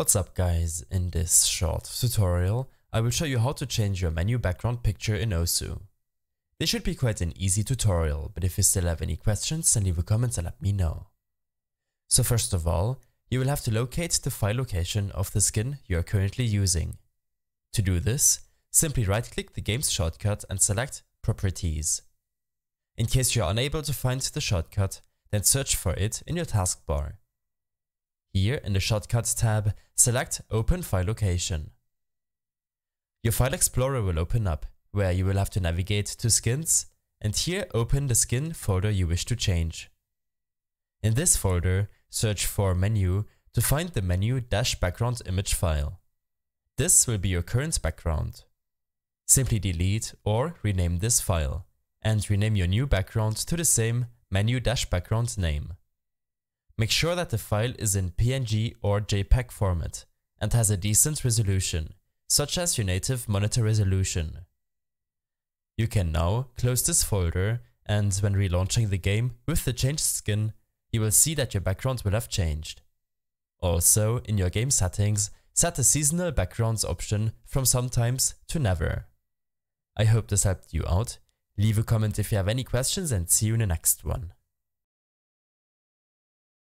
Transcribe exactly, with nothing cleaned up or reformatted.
What's up guys, in this short tutorial I will show you how to change your menu background picture in osu. This should be quite an easy tutorial, but if you still have any questions then leave a comment and let me know. So first of all, you will have to locate the file location of the skin you are currently using. To do this, simply right click the game's shortcut and select Properties. In case you are unable to find the shortcut, then search for it in your taskbar. Here in the Shortcuts tab, select Open File Location. Your File Explorer will open up, where you will have to navigate to Skins, and here open the skin folder you wish to change. In this folder, search for Menu to find the menu-background image file. This will be your current background. Simply delete or rename this file, and rename your new background to the same menu-background name. Make sure that the file is in P N G or JPEG format and has a decent resolution, such as your native monitor resolution. You can now close this folder, and when relaunching the game with the changed skin, you will see that your background will have changed. Also, in your game settings, set the seasonal backgrounds option from sometimes to never. I hope this helped you out. Leave a comment if you have any questions and see you in the next one.